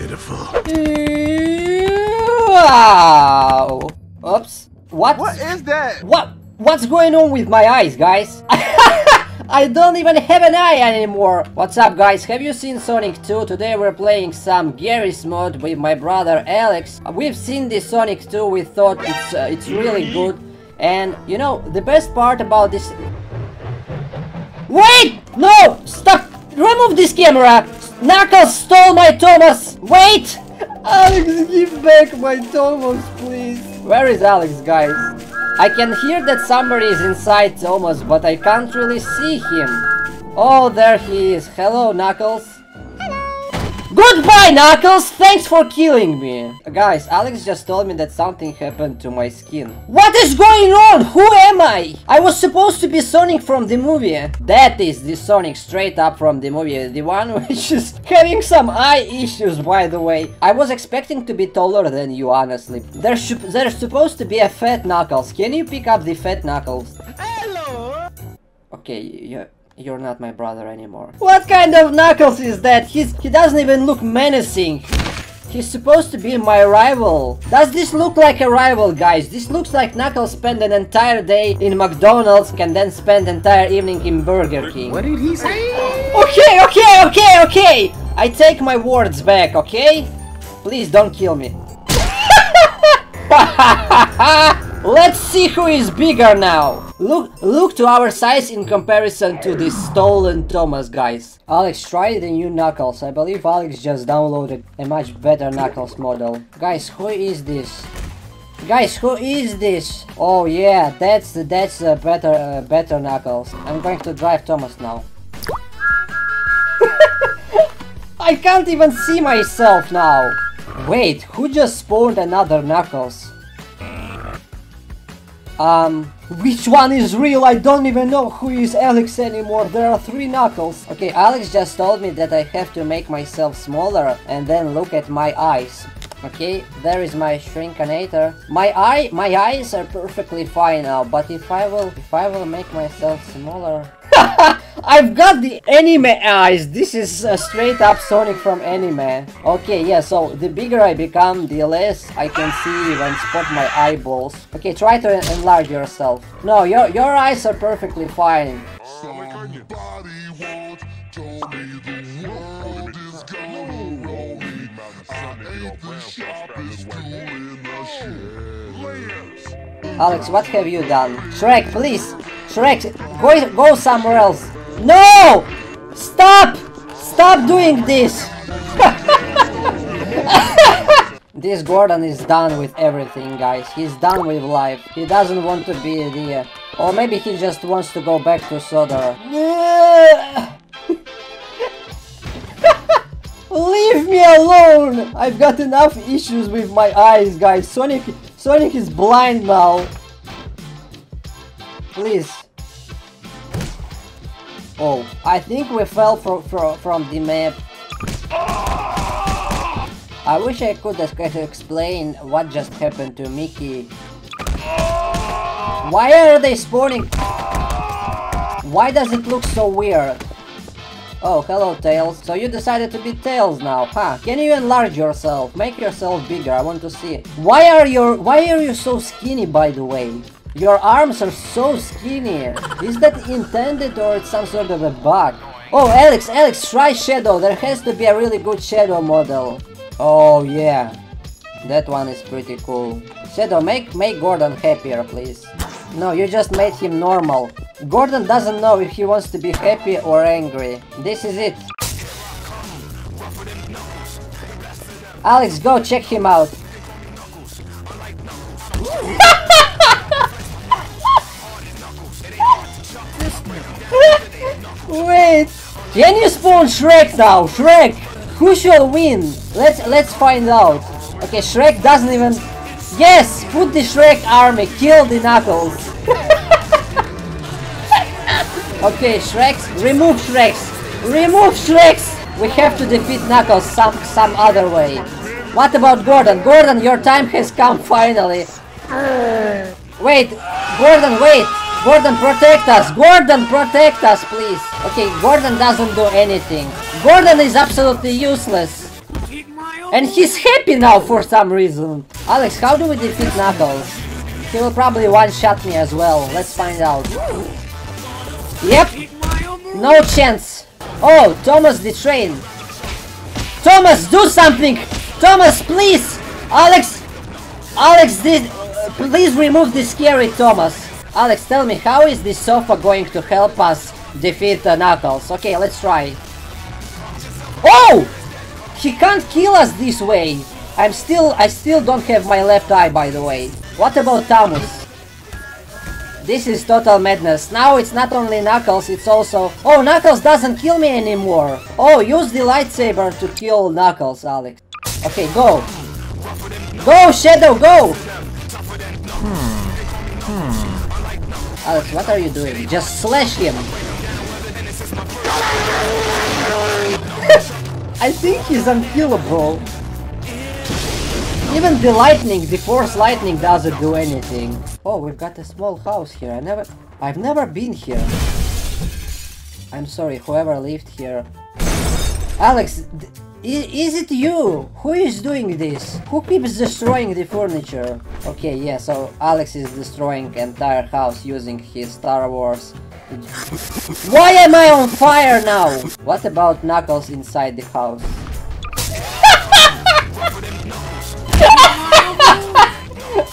Beautiful. Wow. Oops. What? What is that? What? What's going on with my eyes, guys? I don't even have an eye anymore! What's up, guys? Have you seen Sonic 2? Today we're playing some Garry's Mod with my brother Alex. We've seen this Sonic 2, we thought it's really good. And, you know, the best part about this... Wait! No! Stop! Remove this camera! Knuckles stole my Thomas! Wait! Alex, give back my Thomas, please! Where is Alex, guys? I can hear that somebody is inside Thomas, but I can't really see him. Oh, there he is. Hello, Knuckles. Hello. Goodbye, Knuckles. Thanks for killing me. Guys, Alex just told me that something happened to my skin. What is going on? Who am I? I was supposed to be Sonic from the movie. That is the Sonic straight up from the movie. The one which is having some eye issues, by the way. I was expecting to be taller than you, honestly. There's supposed to be a fat Knuckles. Can you pick up the fat Knuckles? Hello. Okay, You're not my brother anymore. What kind of Knuckles is that? He doesn't even look menacing. He's supposed to be my rival. Does this look like a rival, guys? This looks like Knuckles spent an entire day in McDonald's and then spent an entire evening in Burger King. What did he say? Okay! I take my words back, okay? Please don't kill me. Let's see who is bigger now. Look to our size in comparison to this stolen Thomas, guys. Alex, try the new Knuckles. I believe Alex just downloaded a much better Knuckles model. Guys, who is this? Guys, who is this? Oh yeah, that's a better Knuckles. I'm going to drive Thomas now. I can't even see myself now. Wait, who just spawned another Knuckles? Which one is real? I don't even know who is Alex anymore. There are three Knuckles. Okay, Alex just told me that I have to make myself smaller and then look at my eyes. Okay, there is my shrinkinator. My eyes are perfectly fine now, but if I will make myself smaller... I've got the anime eyes. This is straight up Sonic from anime. Okay, yeah, so the bigger I become, the less I can see and spot my eyeballs. Okay, try to enlarge yourself. No, your eyes are perfectly fine. Alex, what have you done? Shrek, please! Shrek, go somewhere else. No! Stop! Stop doing this! This Gordon is done with everything, guys. He's done with life. He doesn't want to be there. Or maybe he just wants to go back to Sodor. Leave me alone! I've got enough issues with my eyes, guys. Sonic is blind now. Please. Oh, I think we fell from the map. I wish I could explain what just happened to Mickey. Why are they spawning? Why does it look so weird? Oh, hello, Tails. So you decided to be Tails now, huh? Can you enlarge yourself? Make yourself bigger, I want to see it. Why are you so skinny, by the way? Your arms are so skinny. Is that intended or it's some sort of a bug? Oh, Alex, try shadow. There has to be a really good shadow model. Oh yeah, that one is pretty cool. Shadow, make Gordon happier, please. No, you just made him normal. Gordon doesn't know if he wants to be happy or angry. This is it. Alex, go check him out. Wait, can you spawn Shrek now? Shrek, who shall win? Let's find out. Okay, Shrek doesn't even... Yes, put the Shrek army, kill the Knuckles. Okay, Shreks, remove Shreks. Remove Shreks. We have to defeat Knuckles some other way. What about Gordon? Gordon, your time has come finally. Wait, Gordon, wait. Gordon, protect us! Gordon, protect us, please! Okay, Gordon doesn't do anything. Gordon is absolutely useless. Eat my And he's happy now for some reason. Alex, how do we defeat Knuckles? He will probably one-shot me as well. Let's find out. Yep. No chance. Oh, Thomas the train. Thomas, do something! Thomas, please! Alex! Alex, please remove this scary Thomas. Alex, tell me, how is this sofa going to help us defeat Knuckles? Okay, let's try. Oh! He can't kill us this way. I still don't have my left eye, by the way. What about Thomas? This is total madness. Now it's not only Knuckles, it's also... Oh, Knuckles doesn't kill me anymore. Oh, use the lightsaber to kill Knuckles, Alex. Okay, go. Go, Shadow, go! Alex, what are you doing? Just slash him. I think he's unkillable. Even the lightning, the force lightning doesn't do anything. Oh, we've got a small house here. I've never been here. I'm sorry, whoever lived here. Alex, is it you? Who is doing this? Who keeps destroying the furniture? Okay, yeah, so Alex is destroying entire house using his Star Wars. Why am I on fire now? What about Knuckles inside the house?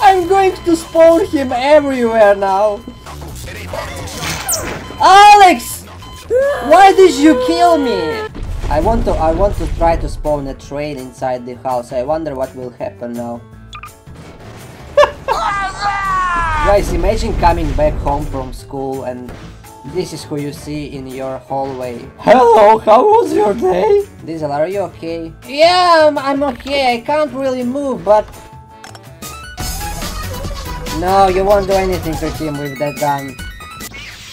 I'm going to spawn him everywhere now. Alex! Why did you kill me? I want to try to spawn a train inside the house. I wonder what will happen now. Guys, imagine coming back home from school and this is who you see in your hallway. Hello, how was your day? Diesel, are you okay? Yeah, I'm okay. I can't really move, but... No, you won't do anything to him with that gun.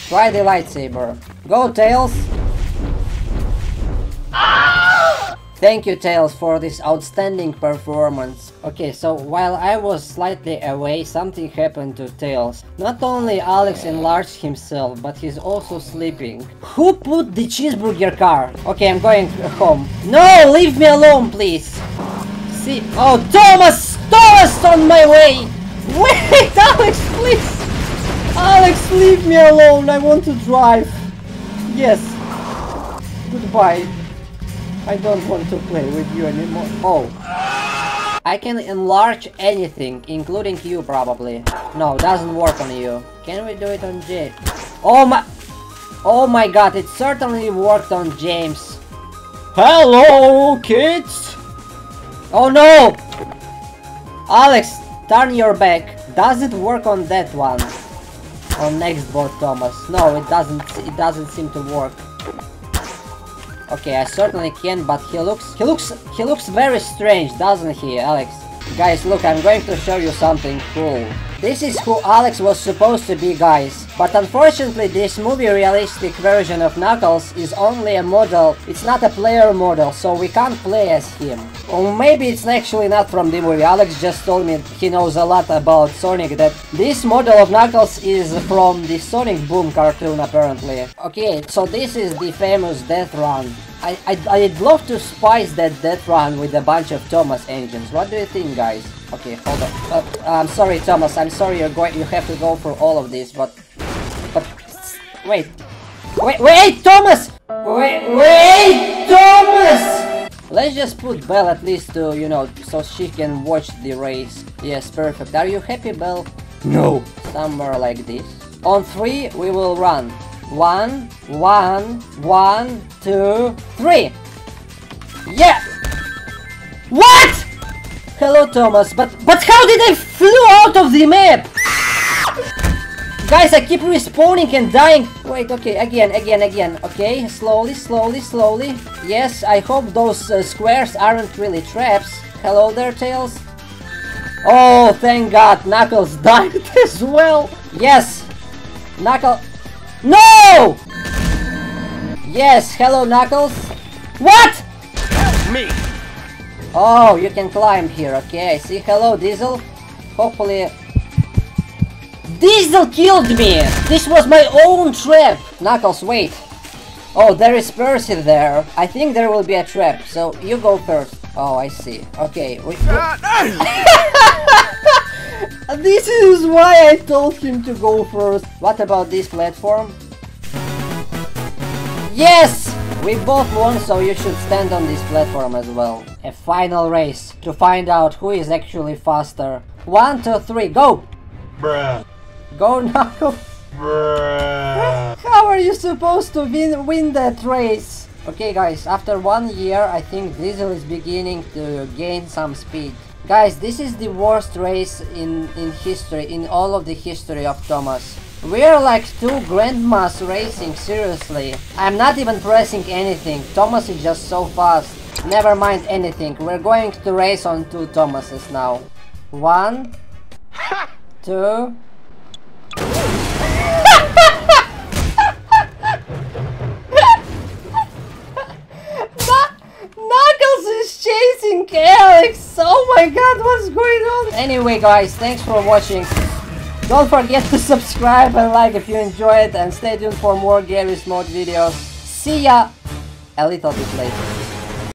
Try the lightsaber. Go, Tails! Thank you, Tails, for this outstanding performance. Okay, so while I was slightly away, something happened to Tails. Not only Alex enlarged himself, but he's also sleeping. Who put the cheeseburger car? Okay, I'm going home. No, leave me alone, please! See? Oh, Thomas! Thomas on my way! Wait, Alex, please! Alex, leave me alone, I want to drive. Yes. Goodbye. I don't want to play with you anymore. Oh. I can enlarge anything, including you probably. No, doesn't work on you. Can we do it on James? Oh my god, it certainly worked on James. Hello, kids! Oh no! Alex, turn your back. Does it work on that one? On Nextbot Thomas. No, it doesn't seem to work. Okay, I certainly can, but he looks very strange, doesn't he, Alex? Guys, look, I'm going to show you something cool. This is who Alex was supposed to be, guys. But unfortunately, this movie realistic version of Knuckles is only a model. It's not a player model, so we can't play as him. Or maybe it's actually not from the movie. Alex just told me he knows a lot about Sonic, that this model of Knuckles is from the Sonic Boom cartoon, apparently. Okay, so this is the famous death run. I'd love to spice that death run with a bunch of Thomas engines. What do you think, guys? Okay, hold on. I'm sorry, Thomas. I'm sorry you have to go through all of this, but wait, Thomas! Wait, Thomas! Let's just put Belle at least to, you know, so she can watch the race. Yes, perfect. Are you happy, Belle? No. Somewhere like this. On 3, we will run. 1, 1, 1, 2, 3. Yeah. What? Hello, Thomas. But how did I flew out of the map? Guys, I keep respawning and dying. Wait. Okay. Again. Okay. Slowly. Yes. I hope those squares aren't really traps. Hello there, Tails. Oh, thank God. Knuckles died as well. Yes. Knuckles. No! Yes, hello, Knuckles. What? Help me! Oh, you can climb here, okay, I see. Hello, Diesel. Hopefully... Diesel killed me! This was my own trap! Knuckles, wait. Oh, there is Percy there. I think there will be a trap, so you go first. Oh, I see. Okay, wait. No! This is why I told him to go first. What about this platform? Yes! We both won, so you should stand on this platform as well. A final race to find out who is actually faster. 1, 2, 3, go! Bruh. Go, Knuckles. Bruh. How are you supposed to win that race? Okay guys, after 1 year, I think Diesel is beginning to gain some speed. Guys, this is the worst race in history, in all of the history of Thomas. We're like two grandmas racing, seriously. I'm not even pressing anything, Thomas is just so fast. Never mind anything, we're going to race on two Thomases now. 1, 2... Chasing Alex! Oh my god, what's going on? Anyway guys, thanks for watching. Don't forget to subscribe and like if you enjoyed, and stay tuned for more Garry's Mod videos. See ya a little bit later.